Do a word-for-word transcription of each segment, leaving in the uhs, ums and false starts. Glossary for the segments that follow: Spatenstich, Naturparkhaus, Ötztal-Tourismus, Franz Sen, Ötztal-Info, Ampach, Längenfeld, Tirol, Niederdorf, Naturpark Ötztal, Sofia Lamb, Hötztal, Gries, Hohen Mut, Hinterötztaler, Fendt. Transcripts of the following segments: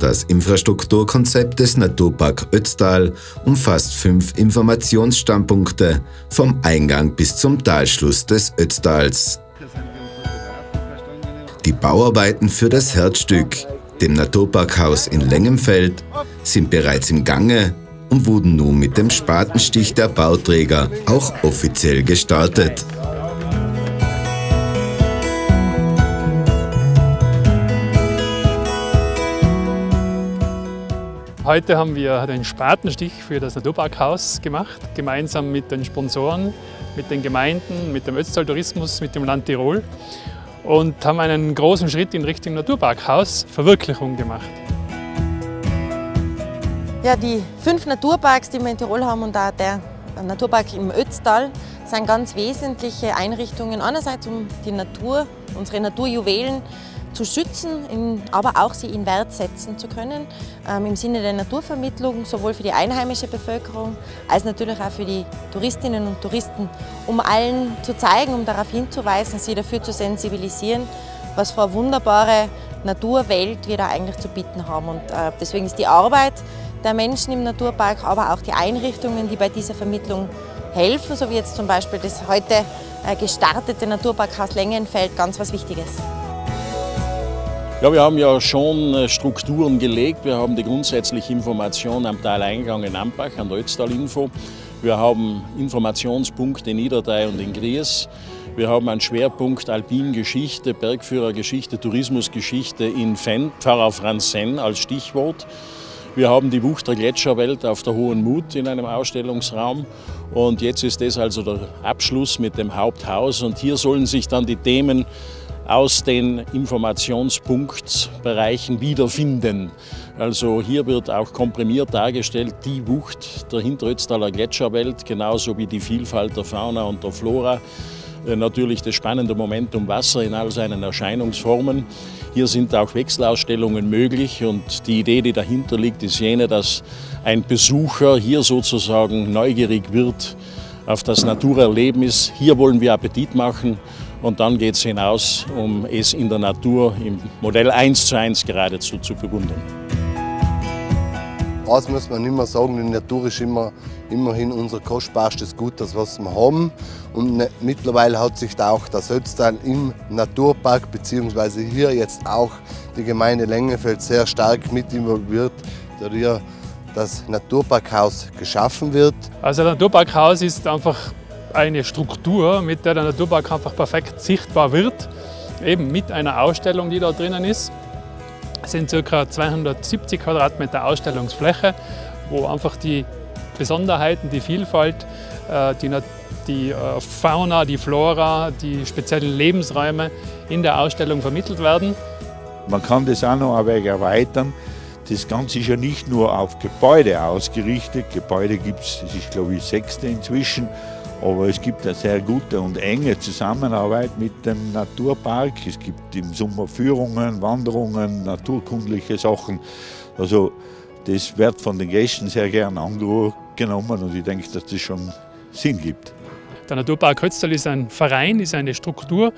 Das Infrastrukturkonzept des Naturpark Ötztal umfasst fünf Informationsstandpunkte vom Eingang bis zum Talschluss des Ötztals. Die Bauarbeiten für das Herzstück, dem Naturparkhaus in Längenfeld, sind bereits im Gange und wurden nun mit dem Spatenstich der Bauträger auch offiziell gestartet. Heute haben wir den Spatenstich für das Naturparkhaus gemacht, gemeinsam mit den Sponsoren, mit den Gemeinden, mit dem Ötztal-Tourismus, mit dem Land Tirol, und haben einen großen Schritt in Richtung Naturparkhaus, Verwirklichung gemacht. Ja, die fünf Naturparks, die wir in Tirol haben, und auch der Naturpark im Ötztal, sind ganz wesentliche Einrichtungen, einerseits um die Natur, unsere Naturjuwelen, zu schützen, aber auch sie in Wert setzen zu können, ähm, im Sinne der Naturvermittlung, sowohl für die einheimische Bevölkerung als natürlich auch für die Touristinnen und Touristen, um allen zu zeigen, um darauf hinzuweisen, sie dafür zu sensibilisieren, was für eine wunderbare Naturwelt wir da eigentlich zu bieten haben. Und äh, deswegen ist die Arbeit der Menschen im Naturpark, aber auch die Einrichtungen, die bei dieser Vermittlung helfen, so wie jetzt zum Beispiel das heute äh, gestartete Naturparkhaus Längenfeld, ganz was Wichtiges. Ja, wir haben ja schon Strukturen gelegt. Wir haben die grundsätzliche Information am Teileingang in Ampach, an der Ötztal-Info. Wir haben Informationspunkte in Niederdorf und in Gries. Wir haben einen Schwerpunkt Alpingeschichte, Bergführergeschichte, Tourismusgeschichte in Fendt, Pfarrer Franz Sen als Stichwort. Wir haben die Wucht der Gletscherwelt auf der Hohen Mut in einem Ausstellungsraum. Und jetzt ist das also der Abschluss mit dem Haupthaus. Und hier sollen sich dann die Themen aus den Informationspunktbereichen wiederfinden. Also hier wird auch komprimiert dargestellt die Wucht der Hinterötztaler Gletscherwelt, genauso wie die Vielfalt der Fauna und der Flora. Natürlich das spannende Momentum Wasser in all seinen Erscheinungsformen. Hier sind auch Wechselausstellungen möglich, und die Idee, die dahinter liegt, ist jene, dass ein Besucher hier sozusagen neugierig wird auf das Naturerlebnis. Hier wollen wir Appetit machen. Und dann geht es hinaus, um es in der Natur im Modell eins zu eins geradezu zu bewundern. Das muss man immer sagen, die Natur ist immer, immerhin unser kostbarstes Gut, das was wir haben. Und mittlerweile hat sich da auch das Hötztal im Naturpark, beziehungsweise hier jetzt auch die Gemeinde Längenfeld, sehr stark mit involviert, da hier das Naturparkhaus geschaffen wird. Also das Naturparkhaus ist einfach eine Struktur, mit der der Naturpark einfach perfekt sichtbar wird, eben mit einer Ausstellung, die da drinnen ist. Es sind ca. zweihundertsiebzig Quadratmeter Ausstellungsfläche, wo einfach die Besonderheiten, die Vielfalt, die, die Fauna, die Flora, die speziellen Lebensräume in der Ausstellung vermittelt werden. Man kann das auch noch ein wenig erweitern. Das Ganze ist ja nicht nur auf Gebäude ausgerichtet. Gebäude gibt es, das ist glaube ich das sechste inzwischen. Aber es gibt eine sehr gute und enge Zusammenarbeit mit dem Naturpark. Es gibt im Sommer Führungen, Wanderungen, naturkundliche Sachen. Also das wird von den Gästen sehr gern angenommen, und ich denke, dass das schon Sinn gibt. Der Naturpark Ötztal ist ein Verein, ist eine Struktur,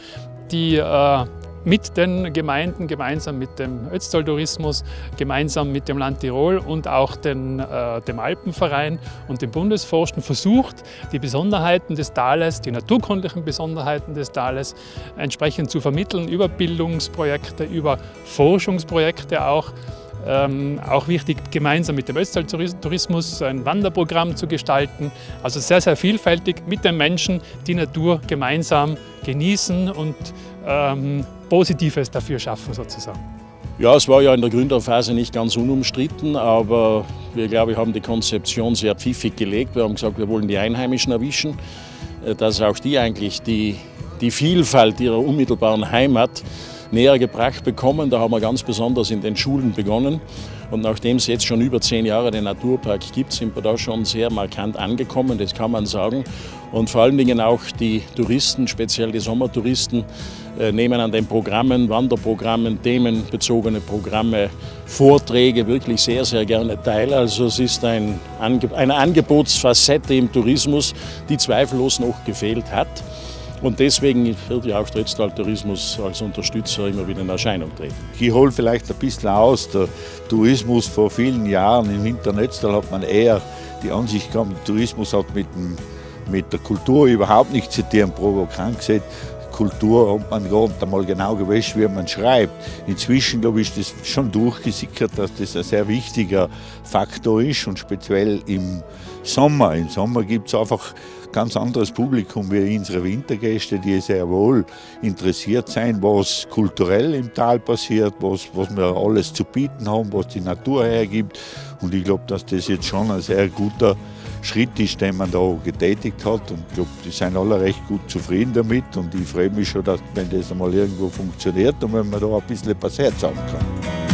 die äh, mit den Gemeinden, gemeinsam mit dem Ötztal-Tourismus, gemeinsam mit dem Land Tirol und auch den, äh, dem Alpenverein und dem Bundesforsten versucht, die Besonderheiten des Tales, die naturkundlichen Besonderheiten des Tales entsprechend zu vermitteln, über Bildungsprojekte, über Forschungsprojekte auch. Ähm, auch wichtig, gemeinsam mit dem Ötztal-Tourismus ein Wanderprogramm zu gestalten. Also sehr, sehr vielfältig mit den Menschen die Natur gemeinsam genießen und ähm, Positives dafür schaffen sozusagen. Ja, es war ja in der Gründerphase nicht ganz unumstritten, aber wir, glaube ich, haben die Konzeption sehr pfiffig gelegt. Wir haben gesagt, wir wollen die Einheimischen erwischen, dass auch die eigentlich die, die Vielfalt ihrer unmittelbaren Heimat näher gebracht bekommen. Da haben wir ganz besonders in den Schulen begonnen. Und nachdem es jetzt schon über zehn Jahre den Naturpark gibt, sind wir da schon sehr markant angekommen, das kann man sagen. Und vor allen Dingen auch die Touristen, speziell die Sommertouristen, nehmen an den Programmen, Wanderprogrammen, themenbezogene Programme, Vorträge wirklich sehr, sehr gerne teil. Also es ist ein, eine Angebotsfacette im Tourismus, die zweifellos noch gefehlt hat. Und deswegen wird ja auch der Ötztal-Tourismus als Unterstützer immer wieder in Erscheinung treten. Ich hole vielleicht ein bisschen aus, der Tourismus vor vielen Jahren im Hinterötztal hat man eher die Ansicht gehabt, der Tourismus hat mit, dem, mit der Kultur überhaupt nichts zu tun, provokant gesehen. Kultur hat man gar nicht einmal genau gewusst, wie man schreibt. Inzwischen, glaube ich, ist das schon durchgesickert, dass das ein sehr wichtiger Faktor ist und speziell im Sommer. Im Sommer gibt es einfach ganz anderes Publikum wie unsere Wintergäste, die sehr wohl interessiert sind, was kulturell im Tal passiert, was, was wir alles zu bieten haben, was die Natur hergibt. Und ich glaube, dass das jetzt schon ein sehr guter Schritt ist, den man da getätigt hat. Und ich glaube, die sind alle recht gut zufrieden damit. Und ich freue mich schon, dass, wenn das einmal irgendwo funktioniert und wenn man da ein bisschen was herzagen kann.